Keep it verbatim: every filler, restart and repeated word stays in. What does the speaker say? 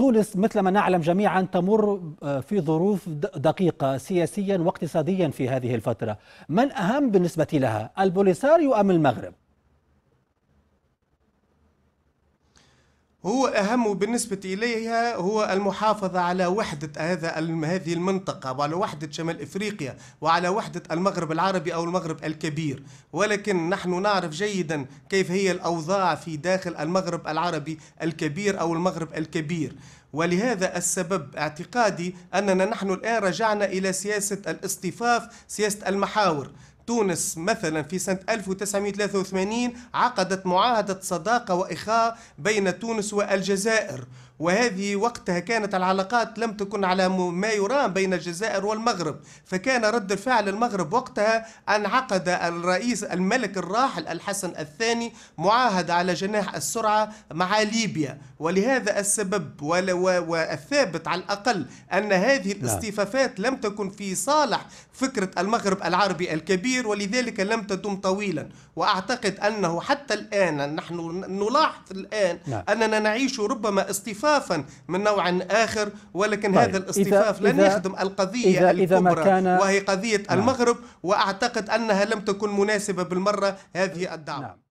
تونس مثل ما نعلم جميعا تمر في ظروف دقيقة سياسيا واقتصاديا في هذه الفترة، من أهم بالنسبة لها، البوليساريو أم المغرب؟ هو أهم بالنسبة إليها هو المحافظة على وحدة هذا هذه المنطقة وعلى وحدة شمال إفريقيا وعلى وحدة المغرب العربي أو المغرب الكبير، ولكن نحن نعرف جيدا كيف هي الأوضاع في داخل المغرب العربي الكبير أو المغرب الكبير، ولهذا السبب اعتقادي أننا نحن الآن رجعنا إلى سياسة الاصطفاف، سياسة المحاور. تونس مثلا في سنة ألف وتسعمئة وثلاثة وثمانين عقدت معاهدة صداقة وإخاء بين تونس والجزائر، وهذه وقتها كانت العلاقات لم تكن على ما يرام بين الجزائر والمغرب، فكان رد فعل المغرب وقتها أن عقد الرئيس الملك الراحل الحسن الثاني معاهدة على جناح السرعة مع ليبيا، ولهذا السبب والثابت على الأقل أن هذه الاصطفافات لم تكن في صالح فكرة المغرب العربي الكبير، ولذلك لم تدم طويلا. وأعتقد أنه حتى الآن نحن نلاحظ الآن أننا نعيش ربما اصطفاف من نوع آخر، ولكن طيب. هذا الاصطفاف لن يخدم القضية إذا الكبرى إذا وهي قضية نعم. المغرب، وأعتقد أنها لم تكن مناسبة بالمرة هذه الدعوة. نعم.